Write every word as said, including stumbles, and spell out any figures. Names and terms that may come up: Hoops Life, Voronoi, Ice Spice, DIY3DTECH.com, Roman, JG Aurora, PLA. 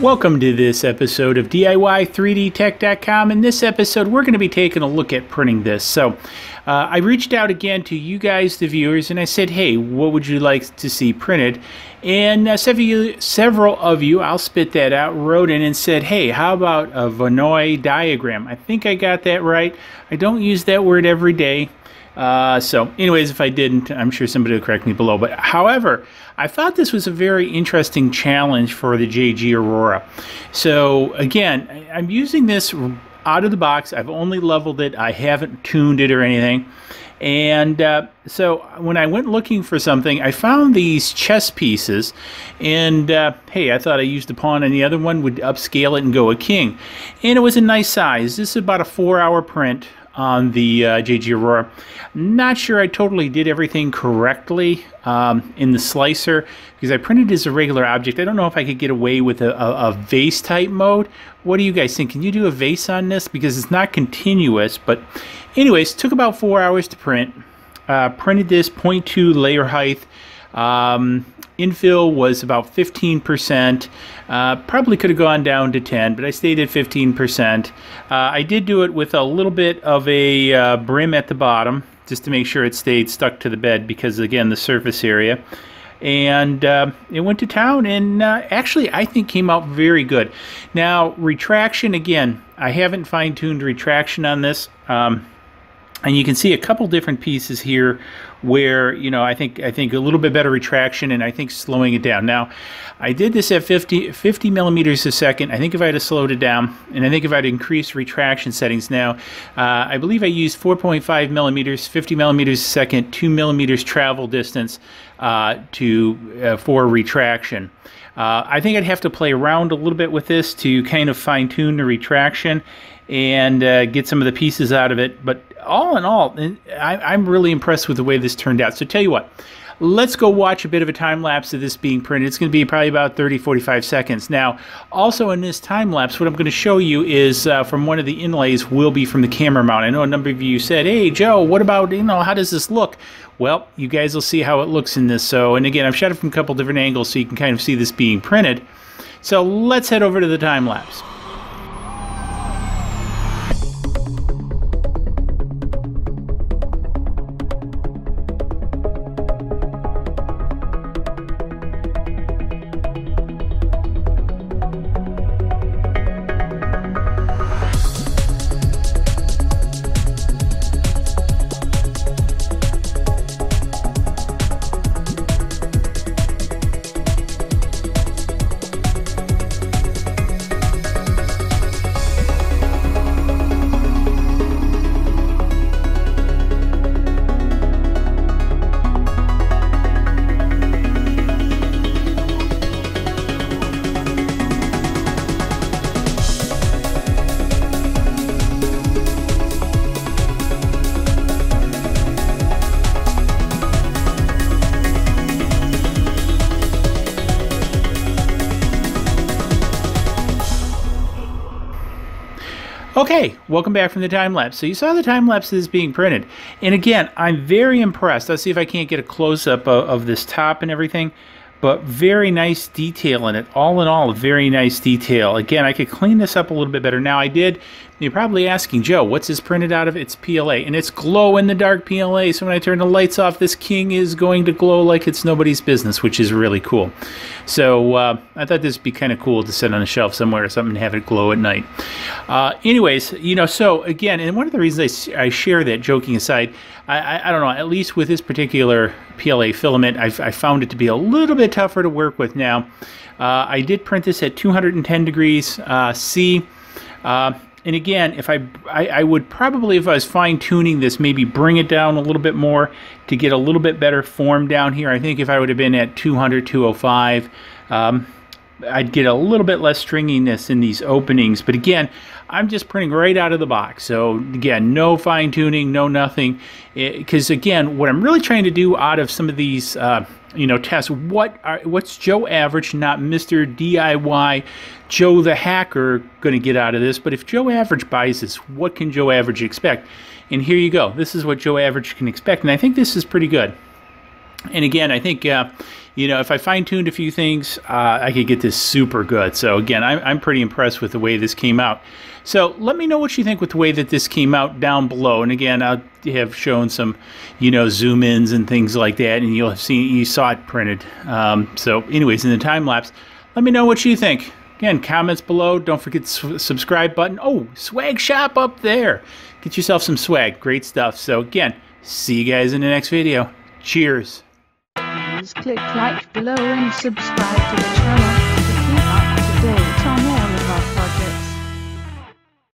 Welcome to this episode of D I Y three D tech dot com. In this episode, we're going to be taking a look at printing this. So uh, I reached out again to you guys, the viewers, and I said, hey, what would you like to see printed? And uh, several, several of you, I'll spit that out, wrote in and said, hey, how about a Voronoi diagram? I think I got that right. I don't use that word every day. Uh, so anyways, if I didn't, I'm sure somebody will correct me below. But however, I thought this was a very interesting challenge for the J G Aurora. So again, I'm using this out of the box. I've only leveled it. I haven't tuned it or anything. And uh, so when I went looking for something, I found these chess pieces. And uh, hey, I thought I used a pawn and the other one would upscale it and go a king. And it was a nice size. This is about a four hour print on the uh, J G Aurora. Not sure I totally did everything correctly um, in the slicer because I printed as a regular object. I don't know if I could get away with a, a, a vase type mode. What do you guys think? Can you do a vase on this? Because it's not continuous, but anyways, took about four hours to print. Uh, printed this zero point two layer height. Um, infill was about fifteen percent. Uh, probably could have gone down to ten, but I stayed at fifteen percent. Uh, I did do it with a little bit of a uh, brim at the bottom just to make sure it stayed stuck to the bed because, again, the surface area. And uh, it went to town and uh, actually I think came out very good. Now, retraction, again, I haven't fine-tuned retraction on this. Um, And you can see a couple different pieces here where, you know, I think I think a little bit better retraction and I think slowing it down. Now, I did this at fifty millimeters a second. I think if I had slowed it down and I think if I'd increased retraction settings now, uh, I believe I used four point five millimeters, fifty millimeters a second, two millimeters travel distance uh, to uh, for retraction. Uh, I think I'd have to play around a little bit with this to kind of fine tune the retraction and uh, get some of the pieces out of it. But all in all, I, I'm really impressed with the way this turned out. So tell you what, let's go watch a bit of a time lapse of this being printed. It's going to be probably about thirty, forty-five seconds. Now, also in this time lapse, what I'm going to show you is uh, from one of the inlays will be from the camera mount. I know a number of you said, hey, Joe, what about, you know, how does this look? Well, you guys will see how it looks in this. So, and again, I've shot it from a couple different angles so you can kind of see this being printed. So let's head over to the time lapse. Okay, welcome back from the time-lapse. So you saw the time-lapse is being printed. And again, I'm very impressed. I'll see if I can't get a close-up of, of this top and everything. But very nice detail in it. All in all, very nice detail. Again, I could clean this up a little bit better. Now, I did. You're probably asking, Joe, what's this printed out of? It's P L A. And it's glow-in-the-dark P L A. So when I turn the lights off, this king is going to glow like it's nobody's business, which is really cool. So uh, I thought this would be kind of cool to set on a shelf somewhere or something and have it glow at night. Uh, anyways, you know, so again, and one of the reasons I, I share that, joking aside, I, I, I don't know, at least with this particular P L A filament, I've, I found it to be a little bit tougher to work with now. Uh, I did print this at two hundred ten degrees uh, C. Uh, And again, if I, I, I would probably, if I was fine-tuning this, maybe bring it down a little bit more to get a little bit better form down here. I think if I would have been at two hundred, two oh five, um, I'd get a little bit less stringiness in these openings. But again, I'm just printing right out of the box. So again, no fine-tuning, no nothing. Because again, what I'm really trying to do out of some of these uh, you know, tests, what are, what's Joe Average, not Mister D I Y, Joe the Hacker, going to get out of this? But if Joe Average buys this, what can Joe Average expect? And here you go. This is what Joe Average can expect. And I think this is pretty good. And again, I think, uh, you know, if I fine-tuned a few things, uh, I could get this super good. So again, I'm, I'm pretty impressed with the way this came out. So let me know what you think with the way that this came out down below. And again, I'll have shown some, you know, zoom ins and things like that, and you'll have seen, you saw it printed. Um, so anyways, in the time lapse, let me know what you think. Again, comments below. Don't forget the subscribe button. Oh, swag shop up there. Get yourself some swag. Great stuff. So again, see you guys in the next video. Cheers. Please click like below and subscribe to the channel.